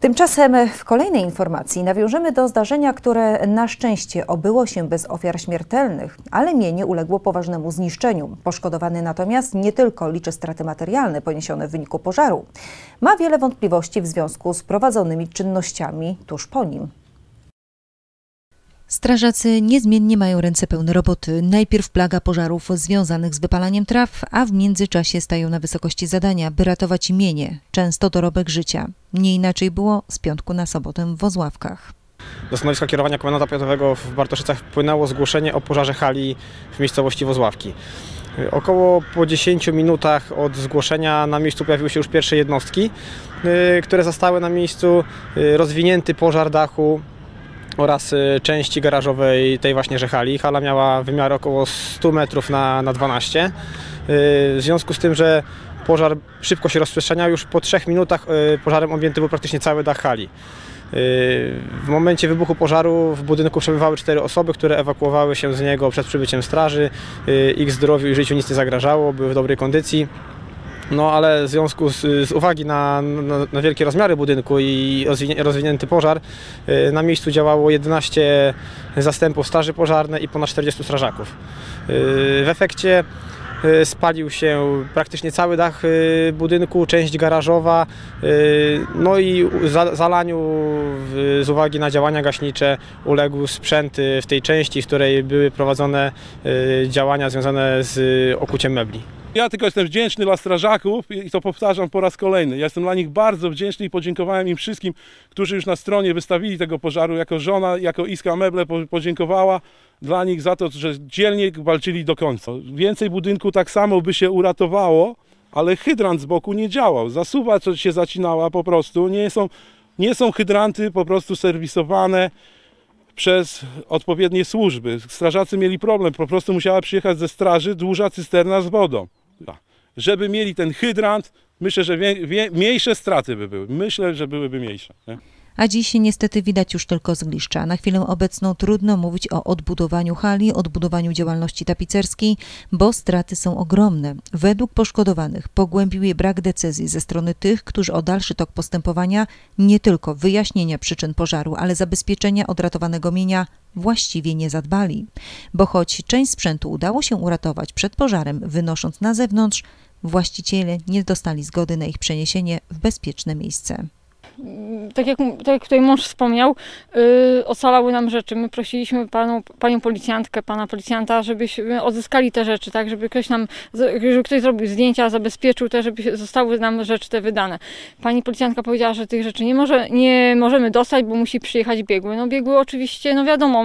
Tymczasem w kolejnej informacji nawiążemy do zdarzenia, które na szczęście obyło się bez ofiar śmiertelnych, ale mienie uległo poważnemu zniszczeniu. Poszkodowany natomiast nie tylko liczy straty materialne poniesione w wyniku pożaru. Ma wiele wątpliwości w związku z prowadzonymi czynnościami tuż po nim. Strażacy niezmiennie mają ręce pełne roboty. Najpierw plaga pożarów związanych z wypalaniem traw, a w międzyczasie stają na wysokości zadania, by ratować mienie, często dorobek życia. Nie inaczej było z piątku na sobotę w Wozławkach. Do stanowiska kierowania komendanta powiatowego w Bartoszycach wpłynęło zgłoszenie o pożarze hali w miejscowości Wozławki. Około po 10 minutach od zgłoszenia na miejscu pojawiły się już pierwsze jednostki, które zastały na miejscu rozwinięty pożar dachu oraz części garażowej tej właśnie hali. Hala miała wymiar około 100 metrów na 12. W związku z tym, że pożar szybko się rozprzestrzeniał, już po 3 minutach pożarem objęty był praktycznie cały dach hali. W momencie wybuchu pożaru w budynku przebywały 4 osoby, które ewakuowały się z niego przed przybyciem straży. Ich zdrowiu i życiu nic nie zagrażało, były w dobrej kondycji. No ale w związku z uwagi na wielkie rozmiary budynku i rozwinięty pożar na miejscu działało 11 zastępów straży pożarnej i ponad 40 strażaków. W efekcie spalił się praktycznie cały dach budynku, część garażowa, no i zalaniu z uwagi na działania gaśnicze uległ sprzęt w tej części, w której były prowadzone działania związane z okuciem mebli. Ja tylko jestem wdzięczny dla strażaków i to powtarzam po raz kolejny. Ja jestem dla nich bardzo wdzięczny i podziękowałem im wszystkim, którzy już na stronie wystawili tego pożaru. Jako żona, jako Iska Meble podziękowała dla nich za to, że dzielnie walczyli do końca. Więcej budynku tak samo by się uratowało, ale hydrant z boku nie działał. Zasuwa się zacinała po prostu. Nie są hydranty po prostu serwisowane przez odpowiednie służby. Strażacy mieli problem. Po prostu musiała przyjechać ze straży duża cysterna z wodą. Żeby mieli ten hydrant, myślę, że mniejsze straty by były. Myślę, że byłyby mniejsze. Nie? A dziś niestety widać już tylko zgliszcza. Na chwilę obecną trudno mówić o odbudowaniu hali, odbudowaniu działalności tapicerskiej, bo straty są ogromne. Według poszkodowanych pogłębił je brak decyzji ze strony tych, którzy o dalszy tok postępowania, nie tylko wyjaśnienia przyczyn pożaru, ale zabezpieczenia odratowanego mienia właściwie nie zadbali. Bo choć część sprzętu udało się uratować przed pożarem, wynosząc na zewnątrz, właściciele nie dostali zgody na ich przeniesienie w bezpieczne miejsce. Tak jak tutaj mąż wspomniał, ocalały nam rzeczy. My prosiliśmy panią policjantkę, pana policjanta, żebyśmy odzyskali te rzeczy, tak, żeby ktoś zrobił zdjęcia, zabezpieczył te, żeby zostały nam rzeczy te wydane. Pani policjantka powiedziała, że tych rzeczy nie możemy dostać, bo musi przyjechać biegły. No biegły oczywiście, no wiadomo,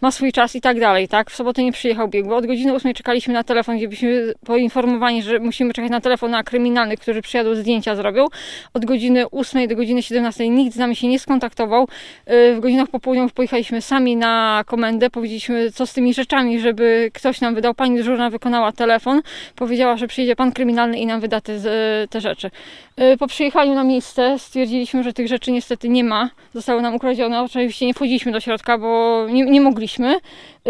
ma swój czas i tak dalej, tak. W sobotę nie przyjechał biegły. Od godziny 8 czekaliśmy na telefon, gdzie byliśmy poinformowani, że musimy czekać na telefon na kryminalnych, którzy przyjadą, zdjęcia zrobią. Od godziny 8 do godziny 17 nikt z nami się nie skontaktował. W godzinach popołudniowych pojechaliśmy sami na komendę, powiedzieliśmy, co z tymi rzeczami, żeby ktoś nam wydał. Pani dyżurna wykonała telefon, powiedziała, że przyjdzie pan kryminalny i nam wyda te rzeczy. Po przyjechaniu na miejsce stwierdziliśmy, że tych rzeczy niestety nie ma. Zostały nam ukradzione. Oczywiście nie wchodziliśmy do środka, bo nie mogliśmy.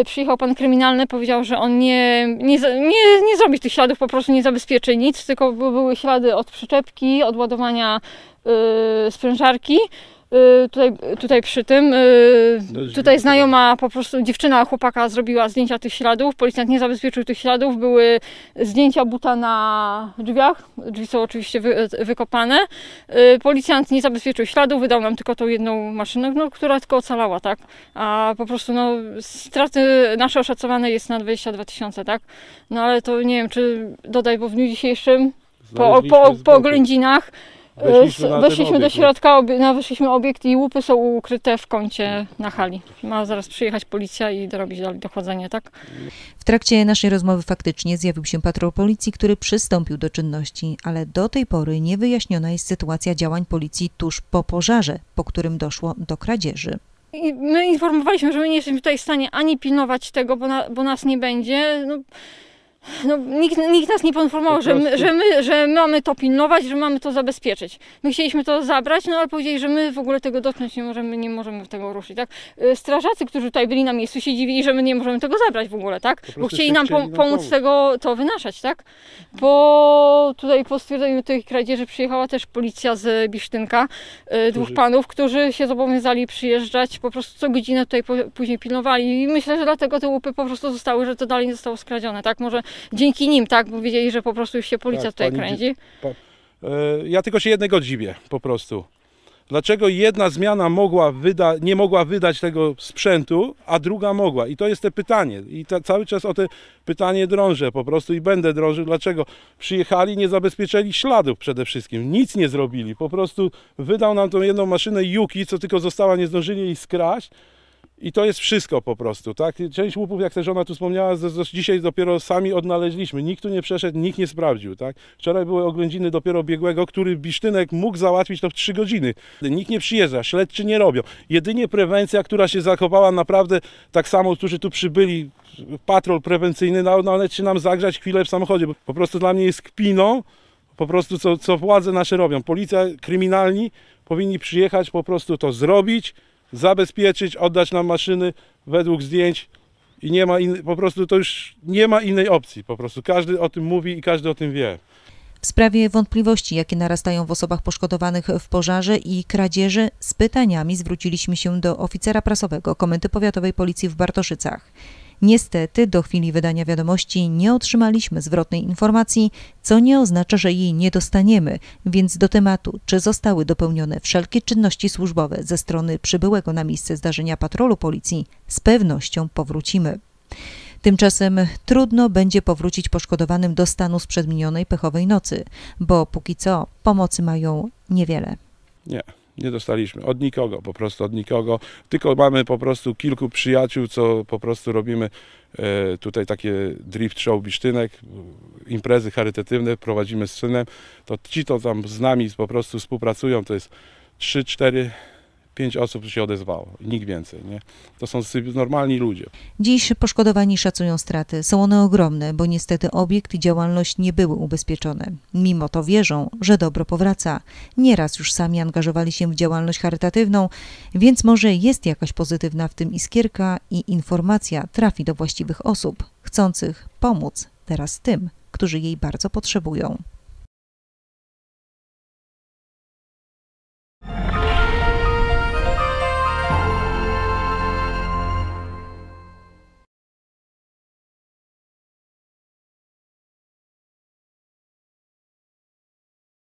Przyjechał pan kryminalny, powiedział, że on nie zrobi tych śladów, po prostu nie zabezpieczy nic, tylko były ślady od przyczepki, od ładowania sprężarki. Tutaj przy tym, tutaj znajoma po prostu dziewczyna chłopaka zrobiła zdjęcia tych śladów, policjant nie zabezpieczył tych śladów, były zdjęcia buta na drzwiach, drzwi są oczywiście wykopane, policjant nie zabezpieczył śladów, wydał nam tylko tą jedną maszynę, no, która tylko ocalała, tak, a po prostu no, straty nasze oszacowane jest na 22 000, tak, no ale to nie wiem, czy dodaj, bo w dniu dzisiejszym po oględzinach weszliśmy do środka, weszliśmy obiekt i łupy są ukryte w kącie na hali. Ma zaraz przyjechać policja i dorobić dochodzenie, tak? W trakcie naszej rozmowy faktycznie zjawił się patrol policji, który przystąpił do czynności, ale do tej pory niewyjaśniona jest sytuacja działań policji tuż po pożarze, po którym doszło do kradzieży. I my informowaliśmy, że my nie jesteśmy tutaj w stanie ani pilnować tego, bo nas nie będzie. No. No, nikt nas nie poinformował, że mamy to pilnować, że mamy to zabezpieczyć. My chcieliśmy to zabrać, no ale powiedzieli, że my w ogóle tego dotknąć nie możemy, nie możemy tego ruszyć, tak? Strażacy, którzy tutaj byli na miejscu, się dziwili, że my nie możemy tego zabrać w ogóle, tak? Bo chcieli nam pomóc tego to wynaszać, tak? Po stwierdzeniu tych kradzieży przyjechała też policja z Bisztynka, dwóch panów, którzy się zobowiązali przyjeżdżać, po prostu co godzinę tutaj później pilnowali i myślę, że dlatego te łupy po prostu zostały, że to dalej nie zostało skradzione, tak? Może dzięki nim, tak? Bo wiedzieli, że po prostu już się policja tak, tutaj kręci. Ja tylko się jednego dziwię po prostu. Dlaczego jedna zmiana nie mogła wydać tego sprzętu, a druga mogła? I to jest te pytanie. I cały czas o te pytanie drążę po prostu i będę drążył. Dlaczego? Przyjechali, nie zabezpieczyli śladów przede wszystkim. Nic nie zrobili. Po prostu wydał nam tą jedną maszynę Juki, co tylko została, nie zdążyli jej skraść. I to jest wszystko po prostu, tak? Część łupów, jak też ona tu wspomniała, dzisiaj dopiero sami odnaleźliśmy. Nikt tu nie przeszedł, nikt nie sprawdził, tak? Wczoraj były oględziny dopiero biegłego, który Bisztynek mógł załatwić to w 3 godziny. Nikt nie przyjeżdża, śledczy nie robią. Jedynie prewencja, która się zachowała naprawdę tak samo, którzy tu przybyli, patrol prewencyjny, nawet się nam zagrzać chwilę w samochodzie. Bo po prostu dla mnie jest kpiną, po prostu co władze nasze robią. Policja, kryminalni powinni przyjechać, po prostu to zrobić, zabezpieczyć, oddać nam maszyny według zdjęć i nie ma po prostu to już nie ma innej opcji, po prostu każdy o tym mówi i każdy o tym wie. W sprawie wątpliwości, jakie narastają w osobach poszkodowanych w pożarze i kradzieży, z pytaniami zwróciliśmy się do oficera prasowego Komendy Powiatowej Policji w Bartoszycach. Niestety do chwili wydania wiadomości nie otrzymaliśmy zwrotnej informacji, co nie oznacza, że jej nie dostaniemy, więc do tematu, czy zostały dopełnione wszelkie czynności służbowe ze strony przybyłego na miejsce zdarzenia patrolu policji, z pewnością powrócimy. Tymczasem trudno będzie powrócić poszkodowanym do stanu sprzed minionej pechowej nocy, bo póki co pomocy mają niewiele. Nie dostaliśmy. Od nikogo, po prostu od nikogo. Tylko mamy po prostu kilku przyjaciół, co po prostu robimy tutaj takie drift show Bisztynek, imprezy charytatywne prowadzimy z synem. To ci, co tam z nami po prostu współpracują, to jest 3, 4... 5 osób się odezwało, nikt więcej, nie? To są normalni ludzie. Dziś poszkodowani szacują straty. Są one ogromne, bo niestety obiekt i działalność nie były ubezpieczone. Mimo to wierzą, że dobro powraca. Nieraz już sami angażowali się w działalność charytatywną, więc może jest jakaś pozytywna w tym iskierka i informacja trafi do właściwych osób, chcących pomóc teraz tym, którzy jej bardzo potrzebują.